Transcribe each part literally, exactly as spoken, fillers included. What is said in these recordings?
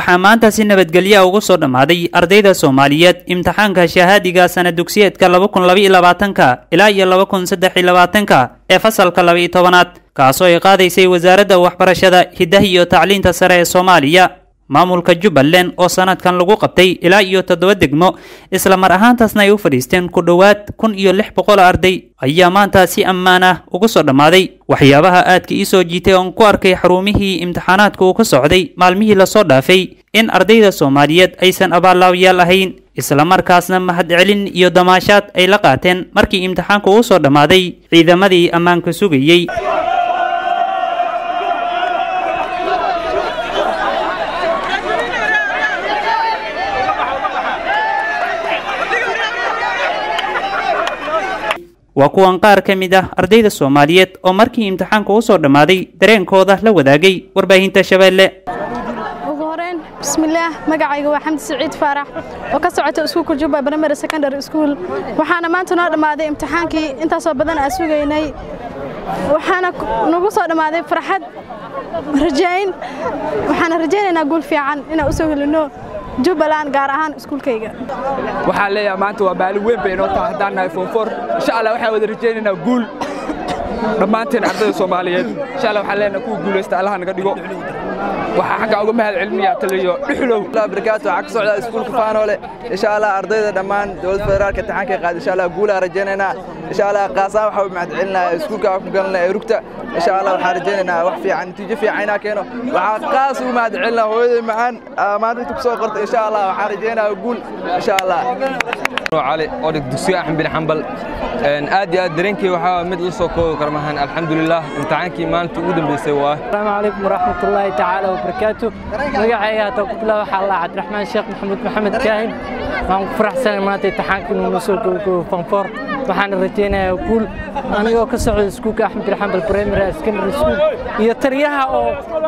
waxaa maanta si nabadgelyo ugu soo dhamaaday ardayda Soomaaliyeed imtixaanka shahaadiga sanad dugsiyeedka laba kun iyo labaatan ilaa laba kun iyo saddex iyo labaatan ee fasalka laba iyo toban-aad kaasoo ay qaadaysay wasaaradda waxbarashada hidaha iyo tacliinta sare ee Soomaaliya maamulka Jubbaland oo sanadkan lagu qabtay ilaa iyo toddoba degmo isla mar ahaantaasna ay u fadhiisteen ku dhawaad kun iyo lix boqol arday ayaa maanta si ammaan ah ugu soo dhamaaday waxyaabaha aadka ii soo jiitay oo ku arkay xarumihii imtixaanaadka uu ka socday maalmihii la soo dhaafay in ardayda Soomaaliyeed aysan abaal-laawayaal ahayn isla markaasna mahadcelin iyo damaashaad ay la qaateen markii imtixaanku uu soo dhamaaday ciidamadii ammaanka sugayay وكوان قار كميده أرديد الصوماليات أو مركي امتحانك وصور دمادي درين كوضة لوداقي ورباهين تشبال بسم الله مقعي وحمد سعيد فارح وكسعة أسكول كجوبة برمير سكندر أسكول وحانا ما انتو نار دمادي امتحانكي انتا صوبادان أسوغيني وحانا نقصو دمادي فرحاد رجعين وحانا رجعين أقول في عن إنا أسوغي لنو جوبلان قارهان اسكول كيغا waxaan leeyahay maanta waa baali weyn bayno tahdaan iPhone four insha Allah waxa wada rajaynaynaa guul dhamaanteen ardayda Soomaaliyeed insha Allah waxaan leenahay ku guuleysta Allah naga dhigo waxa xagga uga mahad cilmiga taliyo dhuxlow la barakaatu waxa ka socda iskuulka Faanole insha Allah ardayda dhamaan dawladda federaalka taxanka qaad insha Allah guul rajaynaynaa insha Allah qaasa waxa u mahad cilinaynaa iskuulka ku galnaa rugta insha Allah waxa rajaynaynaa wax fiican natiijo fiican keeno waxa qaas u mahad cilina hooyaday macaan maalinta ku soo qortay insha Allah waxa rajaynaynaa guul insha Allah علي أودك دكتور أحمد بن حنبل أن أدي أدرينكي وحاول مثل سوكو كرمهن الحمد لله امتحانك ما أنت أودم بيسواه السلام عليكم ورحمة الله تعالى وبركاته رجعي توكلوا حلا عبد الرحمن الشيخ محمد محمد كاهن ما فرح سنة ما تتحانك ونوصلكوا فنفور وحنا رجينا وكل أنا يوكل سعود سكوك أحمد بن حنبل بريمير اسكندر سكوك يتريها أو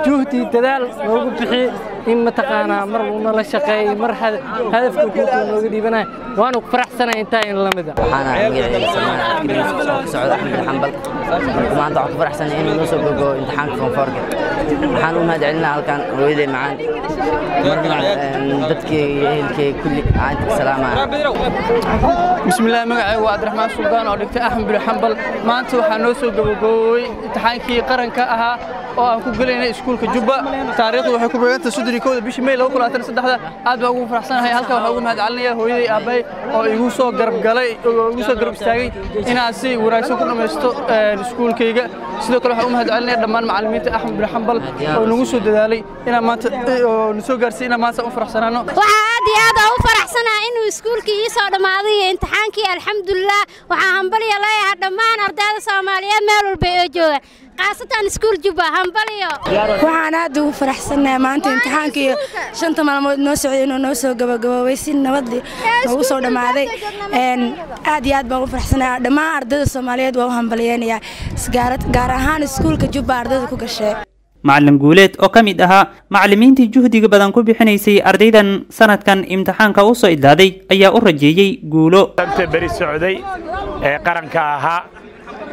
جهدي تدال موجود بحي إما تقانا مر ومر شقي مر هذا هدف كوكو موجودي بنا وأنا فرح سنة انتهى لمدة. أنا عندي عندي سماع كبير سعود أحمد بن حنبل وما عندي فرح سنة إنه نوصل كوكو امتحان فنفرق امتحانهم هاد علنا كان ولدي معان بدكي هلكي كل عندك سلامة. بسم الله مقعي وعبد الرحمن سلطان أو دكتور أحمد بن حنبل ما أنت وحنوصل كوكو امتحانكي قرن كأها oo ku galeynay iskuulka Jubba taariikhdu waxay ku beegan tahay sodrikooda bishii May laba kun iyo labaatan iyo saddexda aad baan ugu faraxsanahay halka waxa ugu mahadcelinayaa hooyaday aabay oo igu soo garab galay oo igu soo garab istaagay inaan si wanaagsan ku dhameysto iskuulkayga sidoo kale waxaan u mahadcelinayaa dhammaan macallimiinta Axmed bin Xambal oo nagu soo dadaalay inaan maanta oo nu soo gaarsiinaa maanta u faraxsanaano waxa aad iyo aad ugu faraxsanahay inuu iskuulkii ii soo dhamaaday imtixaankii alxamdulillah waxaan hambalyo leeyahay dhammaan ardayda Soomaaliyeed meel walba ay joogaan قاصتان سكول جوبا همبليو وحنا دو فرحسنا ما انت امتحانك شنت مالمود نو سوينو نو سو غبا غبا ويسين نبدي او سو دماداي ان aad iyo aad baan u farxsanaa dhamaan ardayda Soomaaliyeed waa hambalyeynaya sigaarad gaar ahaan iskuulka Jubba ardayda ku gashay macallin guuleed oo kamid ahaa macallimiintii juhdiga badan ku bixinaysay ardaydan sanadkan imtixaanka uu soo idaaday ayaa u rajeeyay guulo tan bari Sacuuday ee qaranka ahaa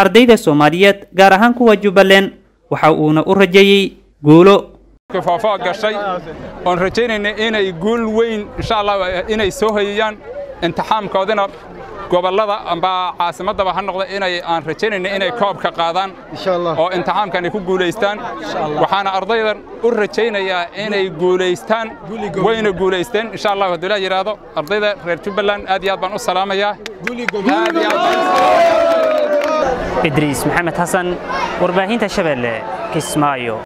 ardayda Soomaaliyeed gaar ahaan kuwa Jubbaland waxa uuna u rajeeyay guulo ka faafaa gashay oo rajeeynayna inay guul weyn insha Allah inay soo hayaan imtixaankoodana gobolada amba caasimada waxa noqda inay aan rajeeynayna inay koob ka qaadaan insha Allah oo imtixaankani ku guuleystaan waxaana ardaydan u rajeynayaa inay guuleystaan weyna guuleysteen insha Allah hadii la yiraahdo ardayda reer Jubbaland aad iyo aad baan u salaamayaa إدريس محمد حسن ورباهين تشبل كسمايو